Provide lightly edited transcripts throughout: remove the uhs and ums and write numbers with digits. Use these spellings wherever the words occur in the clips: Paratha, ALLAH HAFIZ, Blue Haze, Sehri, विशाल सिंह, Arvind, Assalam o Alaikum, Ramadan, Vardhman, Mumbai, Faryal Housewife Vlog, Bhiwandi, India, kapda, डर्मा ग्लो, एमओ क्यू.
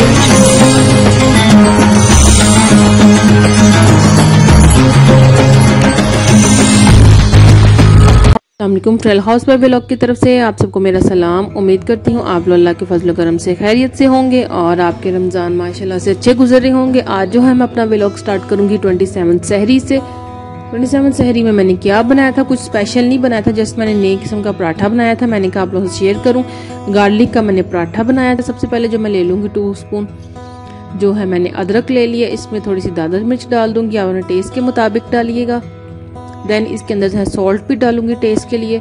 अस्सलामुअलैकुम, Faryal housewife vlog की तरफ से आप सबको मेरा सलाम। उम्मीद करती हूँ आप लोग अल्लाह के फजल करम से खैरियत से होंगे और आपके रमज़ान माशाल्लाह से अच्छे गुजरे होंगे। आज जो है मैं अपना व्लॉग स्टार्ट करूँगी 27 सहरी से। 27 सहरी में मैंने क्या बनाया था, कुछ स्पेशल नहीं बनाया था, जस्ट मैंने नई किस्म का पराठा बनाया था। मैंने कहा आप लोगों से शेयर करूँ। गार्लिक का मैंने पराठा बनाया था। सबसे पहले जो मैं ले लूँगी 2 स्पून जो है मैंने अदरक ले लिया, इसमें थोड़ी सी दादर मिर्च डाल दूँगी, आप अपने टेस्ट के मुताबिक डालिएगा। देन इसके अंदर जो है सॉल्ट भी डालूंगी टेस्ट के लिए,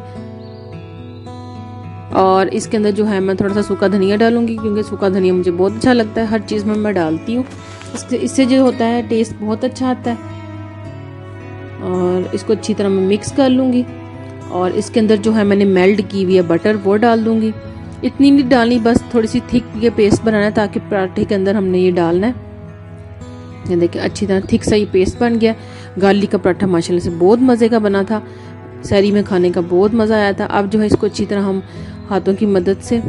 और इसके अंदर जो है मैं थोड़ा सा सूखा धनिया डालूंगी क्योंकि सूखा धनिया मुझे बहुत अच्छा लगता है, हर चीज़ में मैं डालती हूँ। इससे जो होता है टेस्ट बहुत अच्छा आता है। और इसको अच्छी तरह मैं मिक्स कर लूँगी और इसके अंदर जो है मैंने मेल्ट की हुई है बटर वो डाल दूँगी। इतनी नहीं डालनी, बस थोड़ी सी थिक ये पेस्ट बनाना है ताकि पराठे के अंदर हमने ये डालना है। ये देखिए अच्छी तरह थिक सा ये पेस्ट बन गया। गार्लिक का पराठा माशाल्लाह से बहुत मज़े का बना था, सहरी में खाने का बहुत मज़ा आया था। अब जो है इसको अच्छी तरह हम हाथों की मदद से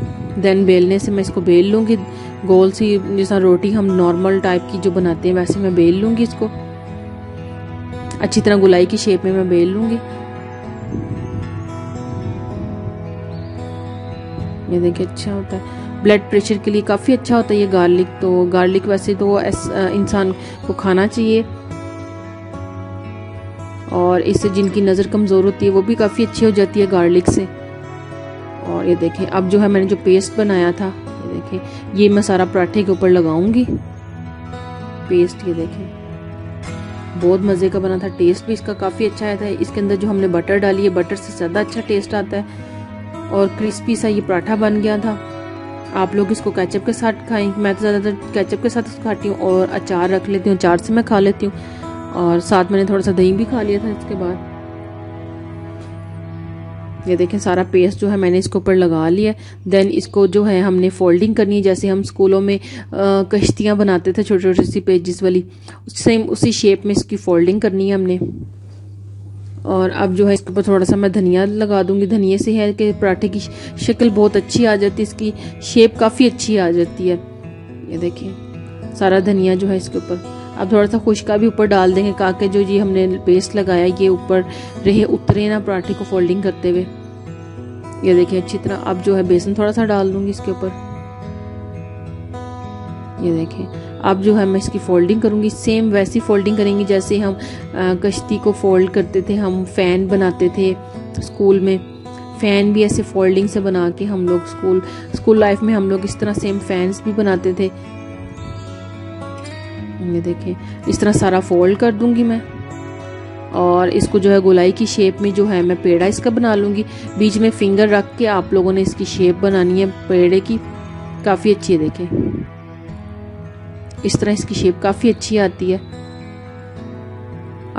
देन बेलने से मैं इसको बेल लूँगी गोल सी, जैसा रोटी हम नॉर्मल टाइप की जो बनाते हैं वैसे मैं बेल लूँगी। इसको अच्छी तरह गोलाई की शेप में मैं बेल लूँगी। ये देखिए अच्छा होता है, ब्लड प्रेशर के लिए काफ़ी अच्छा होता है ये गार्लिक। तो गार्लिक वैसे तो इंसान को खाना चाहिए, और इससे जिनकी नज़र कमज़ोर होती है वो भी काफ़ी अच्छी हो जाती है गार्लिक से। और ये देखें अब जो है मैंने जो पेस्ट बनाया था, ये देखें ये मैं सारा पराठे के ऊपर लगाऊंगी पेस्ट। ये देखें बहुत मज़े का बना था, टेस्ट भी इसका काफ़ी अच्छा आया था। इसके अंदर जो हमने बटर डाली है, बटर से ज़्यादा अच्छा टेस्ट आता है, और क्रिस्पी सा ये पराठा बन गया था। आप लोग इसको केचप के साथ खाएं, मैं तो ज़्यादातर केचप के साथ खाती हूँ, और अचार रख लेती हूँ, अचार से मैं खा लेती हूँ, और साथ मैंने थोड़ा सा दही भी खा लिया था इसके बाद। ये देखें सारा पेस्ट जो है मैंने इसके ऊपर लगा लिया। देन इसको जो है हमने फोल्डिंग करनी है, जैसे हम स्कूलों में कश्तियाँ बनाते थे छोटे छोटे सी पेजेस वाली, सेम उसी शेप में इसकी फोल्डिंग करनी है हमने। और अब जो है इसके ऊपर थोड़ा सा मैं धनिया लगा दूंगी। धनिया से है कि पराठे की शक्ल बहुत अच्छी आ जाती है, इसकी शेप काफ़ी अच्छी आ जाती है। ये देखिए सारा धनिया जो है इसके ऊपर। अब थोड़ा सा खुशका भी ऊपर डाल देंगे ताकि जो ये हमने पेस्ट लगाया ये ऊपर रहे, उतरे ना पराठे को फोल्डिंग करते हुए। ये देखिए अच्छी तरह। अब जो है बेसन थोड़ा सा डाल दूंगी इसके ऊपर। ये देखिए अब जो है मैं इसकी फोल्डिंग करूँगी, सेम वैसी फोल्डिंग करेंगी जैसे हम कश्ती को फोल्ड करते थे, हम फ़ैन बनाते थे स्कूल में। फ़ैन भी ऐसे फोल्डिंग से बना के हम लोग स्कूल लाइफ में हम लोग इस तरह सेम फैंस भी बनाते थे। ये देखिए इस तरह सारा फोल्ड कर दूँगी मैं, और इसको जो है गोलाई की शेप में जो है मैं पेड़ा इसका बना लूँगी। बीच में फिंगर रख के आप लोगों ने इसकी शेप बनानी है पेड़े की, काफ़ी अच्छी है। देखिए इस तरह इसकी शेप काफ़ी अच्छी आती है।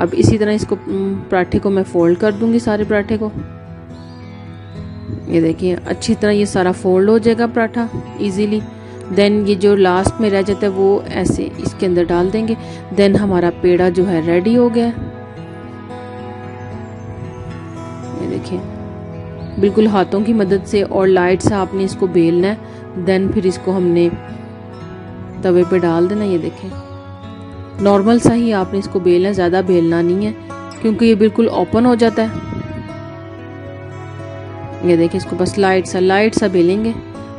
अब इसी तरह इसको पराठे को मैं फोल्ड कर दूंगी सारे पराठे को। ये देखिए अच्छी तरह ये सारा फोल्ड हो जाएगा पराठा इजीली। देन ये जो लास्ट में रह जाता है वो ऐसे इसके अंदर डाल देंगे। देन हमारा पेड़ा जो है रेडी हो गया। ये देखिए बिल्कुल हाथों की मदद से और लाइट से आपने इसको बेलना है। देन फिर इसको हमने तवे पे डाल देना। ये देखें नॉर्मल सा ही आपने इसको बेलना, ज़्यादा बेलना नहीं है क्योंकि ये बिल्कुल ओपन हो जाता है। ये देखें इसको बस लाइट सा बेलेंगे।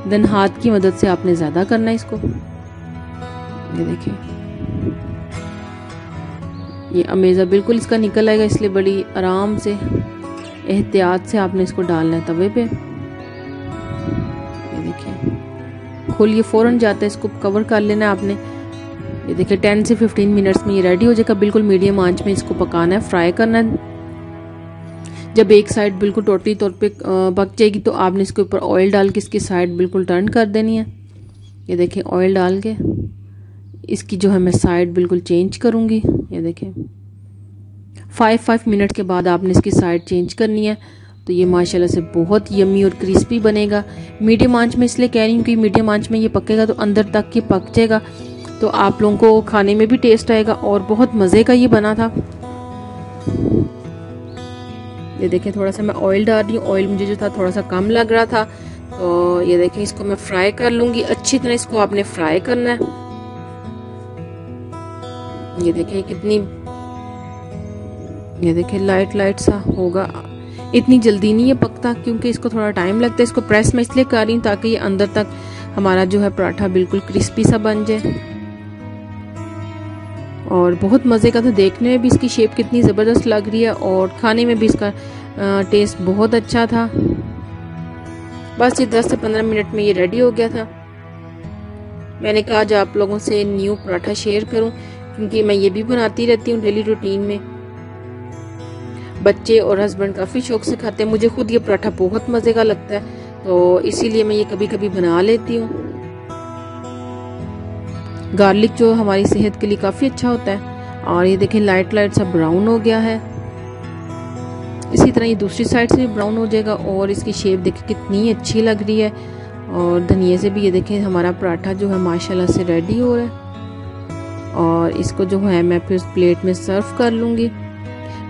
देन हाथ की मदद से आपने ज़्यादा करना है इसको। ये देखें ये अमेज़ा बिल्कुल इसका निकल आएगा, इसलिए बड़ी आराम से एहतियात से आपने इसको डालना है तवे पे। खोलिए फ़ौरन जाता है, इसको कवर कर लेना आपने। ये देखिए 10 से 15 मिनट्स में ये रेडी हो जाएगा। बिल्कुल मीडियम आंच में इसको पकाना है, फ्राई करना है। जब एक साइड बिल्कुल टोटली तौर पे पक जाएगी तो आपने इसके ऊपर ऑयल डाल के इसकी साइड बिल्कुल टर्न कर देनी है। ये देखिए ऑयल डाल के इसकी जो है मैं साइड बिल्कुल चेंज करूँगी। ये देखिए 5 मिनट के बाद आपने इसकी साइड चेंज करनी है, तो ये माशाल्लाह से बहुत यम्मी और क्रिस्पी बनेगा। मीडियम आंच में इसलिए कह रही हूँ कि मीडियम आंच में ये पकेगा तो अंदर तक ये पक जाएगा, तो आप लोगों को खाने में भी टेस्ट आएगा। और बहुत मज़े का ये बना था। ये देखें थोड़ा सा मैं ऑयल डाल रही हूँ, ऑयल मुझे जो था थोड़ा सा कम लग रहा था, तो ये देखें, इसको मैं फ्राई कर लूँगी अच्छी तरह। इसको आपने फ्राई करना है। ये देखें कितनी, ये देखें लाइट लाइट सा होगा। इतनी जल्दी नहीं है पकता क्योंकि इसको थोड़ा टाइम लगता है। इसको प्रेस में इसलिए कर रही हूँ ताकि ये अंदर तक हमारा जो है पराठा बिल्कुल क्रिस्पी सा बन जाए। और बहुत मज़े का था, देखने में भी इसकी शेप कितनी ज़बरदस्त लग रही है और खाने में भी इसका टेस्ट बहुत अच्छा था। बस ये 10 से 15 मिनट में ये रेडी हो गया था। मैंने कहा आज आप लोगों से न्यू पराठा शेयर करूं क्योंकि मैं ये भी बनाती रहती हूं डेली रूटीन में। बच्चे और हस्बैंड काफ़ी शौक से खाते हैं। मुझे खुद ये पराठा बहुत मज़े का लगता है तो इसीलिए मैं ये कभी कभी बना लेती हूँ। गार्लिक जो हमारी सेहत के लिए काफ़ी अच्छा होता है। और ये देखें लाइट लाइट सा ब्राउन हो गया है। इसी तरह ये दूसरी साइड से भी ब्राउन हो जाएगा। और इसकी शेप देखें कितनी अच्छी लग रही है। और धनिए से भी ये देखें हमारा पराठा जो है माशाल्लाह से रेडी हो रहा है। और इसको जो है मैं फिर प्लेट में सर्व कर लूँगी।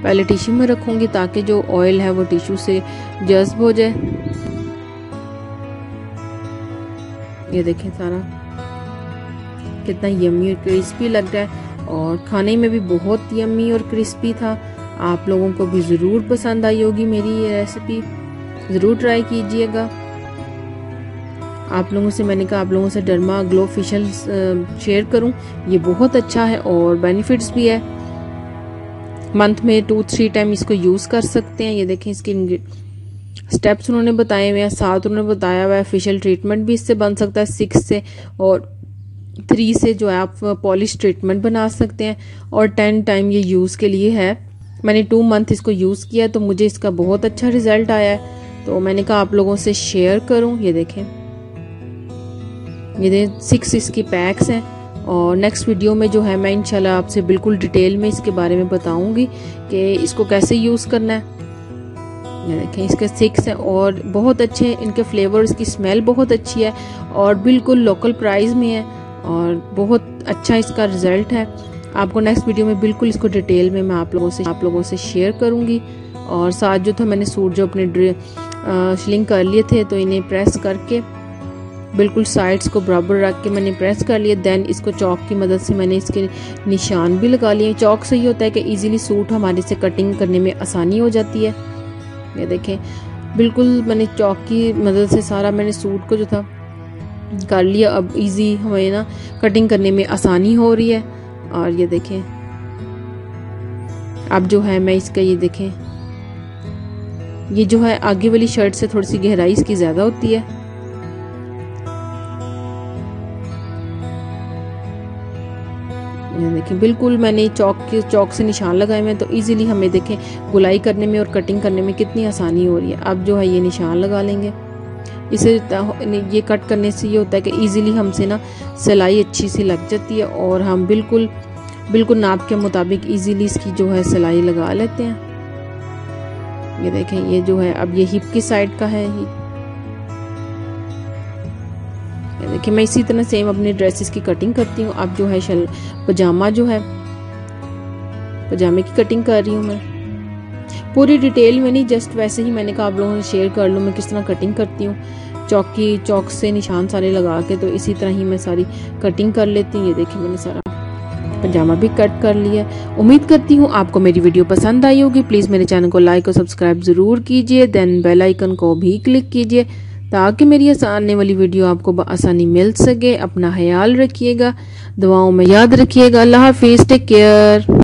पहले टिश्यू में रखूँगी ताकि जो ऑयल है वो टिश्यू से जज्ब हो जाए। ये देखें सारा कितना यम्मी और क्रिस्पी लग रहा है। और खाने में भी बहुत यम्मी और क्रिस्पी था। आप लोगों को भी ज़रूर पसंद आई होगी मेरी ये रेसिपी, ज़रूर ट्राई कीजिएगा। आप लोगों से मैंने कहा आप लोगों से डर्मा ग्लो ऑफिशियल शेयर करूं। ये बहुत अच्छा है और बेनिफिट्स भी है। मंथ में 2-3 टाइम इसको यूज़ कर सकते हैं। ये देखें इसके स्टेप्स उन्होंने बताए हुए हैं। 7 उन्होंने बताया हुआ है। फेशियल ट्रीटमेंट भी इससे बन सकता है 6 से, और 3 से जो है आप पॉलिश ट्रीटमेंट बना सकते हैं, और 10 टाइम ये यूज़ के लिए है। मैंने 2 मंथ इसको यूज़ किया तो मुझे इसका बहुत अच्छा रिजल्ट आया है, तो मैंने कहा आप लोगों से शेयर करूं। ये देखें, ये देखें 6 इसकी पैक्स हैं। और नेक्स्ट वीडियो में जो है मैं इंशाल्लाह आपसे बिल्कुल डिटेल में इसके बारे में बताऊंगी कि इसको कैसे यूज़ करना है। ये देखें इसके 6 हैं और बहुत अच्छे इनके फ्लेवर, इसकी स्मेल बहुत अच्छी है और बिल्कुल लोकल प्राइस में है और बहुत अच्छा इसका रिज़ल्ट है। आपको नेक्स्ट वीडियो में बिल्कुल इसको डिटेल में मैं आप लोगों से शेयर करूंगी। और साथ जो था मैंने सूट जो अपने शिलिंग कर लिए थे तो इन्हें प्रेस करके बिल्कुल साइड्स को बराबर रख के मैंने प्रेस कर लिया। दैन इसको चॉक की मदद से मैंने इसके निशान भी लगा लिए। चॉक से ये होता है कि ईज़िली सूट हमारे से कटिंग करने में आसानी हो जाती है। ये देखें बिल्कुल मैंने चॉक की मदद से सारा मैंने सूट को जो था कर लिया। अब इजी हमें ना कटिंग करने में आसानी हो रही है। और ये देखें अब जो है मैं इसका, ये देखें ये जो है आगे वाली शर्ट से थोड़ी सी गहराई इसकी ज़्यादा होती है। ये देखें बिल्कुल मैंने चौक से निशान लगाए हुए हैं तो इजीली हमें देखें गुलाई करने में और कटिंग करने में कितनी आसानी हो रही है। अब जो है ये निशान लगा लेंगे। इसे ये कट करने से ये होता है कि इजीली हमसे ना सिलाई अच्छी सी लग जाती है और हम बिल्कुल नाप के मुताबिक इजीली इसकी जो है सिलाई लगा लेते हैं। ये देखें ये जो है अब ये हिप की साइड का है। ये देखें मैं इसी तरह सेम अपने ड्रेसेस की कटिंग करती हूँ। अब जो है पजामा जो है पजामे की कटिंग कर रही हूँ मैं, पूरी डिटेल में नहीं, जस्ट वैसे ही मैंने कहा आप लोगों से शेयर कर लूँ मैं किस तरह कटिंग करती हूँ। चौक से निशान सारे लगा के तो इसी तरह ही मैं सारी कटिंग कर लेती हूँ। ये देखिए मैंने सारा पजामा भी कट कर लिया। उम्मीद करती हूँ आपको मेरी वीडियो पसंद आई होगी। प्लीज़ मेरे चैनल को लाइक और सब्सक्राइब ज़रूर कीजिए। दैन बेल आइकन को भी क्लिक कीजिए ताकि मेरी आने वाली वीडियो आपको आसानी मिल सके। अपना ख्याल रखिएगा, दुआओं में याद रखिएगा। अल्लाह हाफिज़, टेक केयर।